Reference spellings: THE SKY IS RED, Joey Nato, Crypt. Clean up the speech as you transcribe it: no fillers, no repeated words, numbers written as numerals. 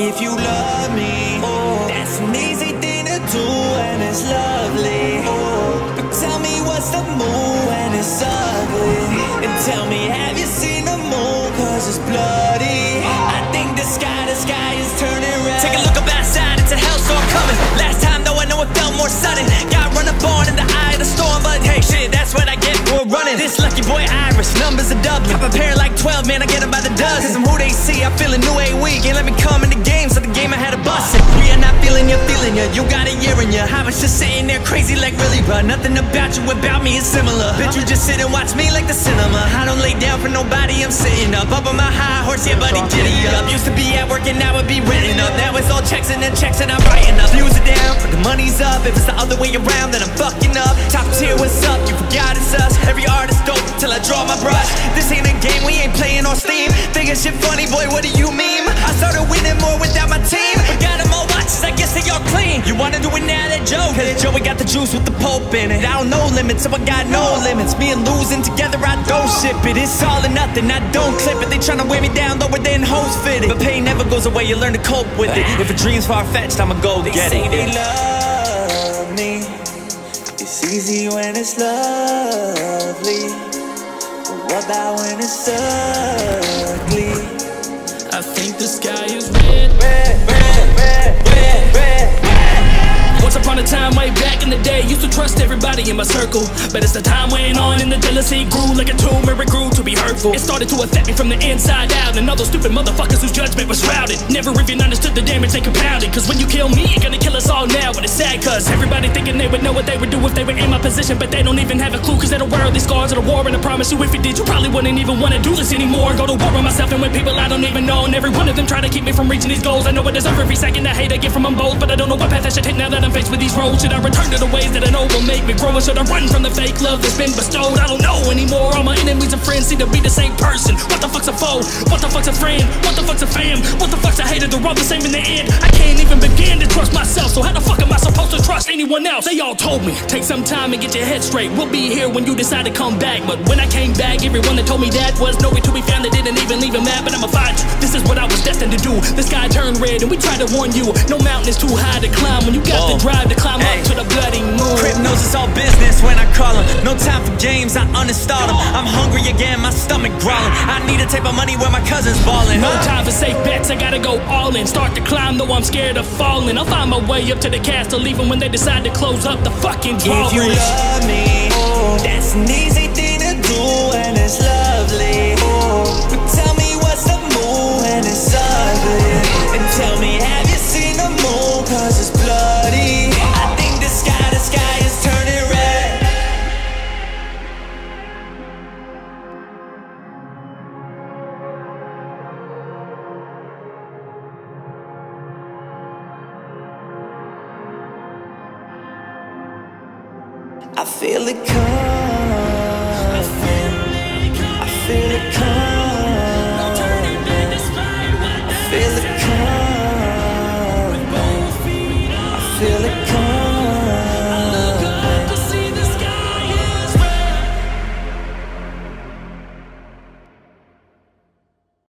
if you love me. Oh, that's an easy thing to do and it's lovely. Oh, but tell me what's the move when it's ugly. And tell me, have you seen the moon? Cause it's bloody. I think the sky is turning red. Take a look up outside, it's a hellstorm coming. Last time though I know it felt more sudden. Got run up on in the eye of the storm, but hey shit, that's what I get for running. This lucky boy Irish, numbers are doubling. Cop a pair like 12, man, I get them by the dozen. Cause I'm who they see, I feel a new A-week. Can't let me come in the game, so the game I had a bust. We are not feeling ya, you got a year in ya. I was just sitting there crazy like really, but nothing about you about me is similar. Bitch, you just sit and watch me like the cinema. I don't lay down for nobody, I'm sitting up. Up on my high horse, yeah buddy, giddy up. Used to be at work and now it be written up. Now it's all checks and then checks and I'm writing up. Views are down, but the money's up. If it's the other way around, then I'm fucking up. Top tier, what's up? You forgot it's us. Every artist dope till I draw my brush. This ain't a game, we ain't playing on Steam. Thinking shit funny, boy, what do you mean? I started winning more without my team. But got them all watches, I guess they all clean. You wanna do it now, that Joe? Cause Joey got the juice with the Pope in it. I don't know limits, so I got no limits. Me and losing together, I don't ship it. It's all or nothing, I don't clip it. They tryna wear me down lower than hoes fitted. But pain never goes away, you learn to cope with it. If a dream's far-fetched, I'ma go get it. They say they love me. It's easy when it's lovely, but what about when it's ugly? I think the sky is red, red, red, red, red, red, red. Once upon a time, way back in the day, used to trust everybody in my circle. But as the time went on and the jealousy grew like a tumor, it grew to be hurtful. It started to affect me from the inside out, and all those stupid motherfuckers whose judgment was shrouded never even understood the damage they compounded. Cause when you kill me, you're gonna kill us all now. But it's sad cause everybody thinking they would know what they would do if they were in my position, but they don't even have a clue. Cause they're aware of these scars of the war, and I promise you if you did, you probably wouldn't even wanna do this anymore. Go to war on myself and with people I don't even know, and every one of them try to keep me from reaching these goals. I know I deserve every second I hate I get from them both, but I don't know what path I should hit now that I'm faced with these roads. Should I return to the ways that I know will make me grow, or should I run from the fake love that's been bestowed? I don't know anymore. All my enemies and friends seem to be the same person. What the fuck's a foe? What the fuck's a friend? What the fuck's a fam? What the fuck's a hater? They're all the same in the end. I can't even begin to trust myself, so how the fuck am I supposed to trust anyone else? They all told me, take some time and get your head straight. We'll be here when you decide to come back. But when I came back, everyone that told me that was nowhere to be found. They didn't even leave a map, but I'ma find you. This is what I was destined to do. The sky turned red and we tried to warn you. No mountain is too high to climb when you got the drive to climb up to the bloody moon. Crypt knows it's all business when I call him. No time for games, I uninstall him. I'm hungry again, my stomach growling. I need to take my money where my cousin's balling. No time for safe bets, I gotta go all in. Start to climb though I'm scared of falling. I'll find my way up to the castle even when they decide to close up the fucking drawbridge. If you love me, oh, that's an easy thing to do and it's lovely. Oh, but tell me what's the move when it's ugly. And tell me, have you seen the moon? Cause it's bloody. I think the sky is turning red. I feel it come, I feel it come, I feel it come.